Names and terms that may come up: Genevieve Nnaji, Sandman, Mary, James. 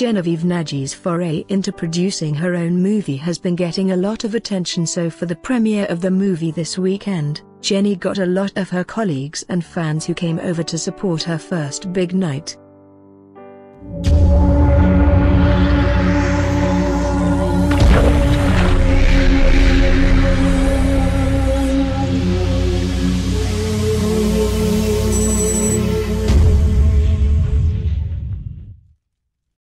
Genevieve Nnaji's foray into producing her own movie has been getting a lot of attention, so for the premiere of the movie this weekend, Jenny got a lot of her colleagues and fans who came over to support her first big night.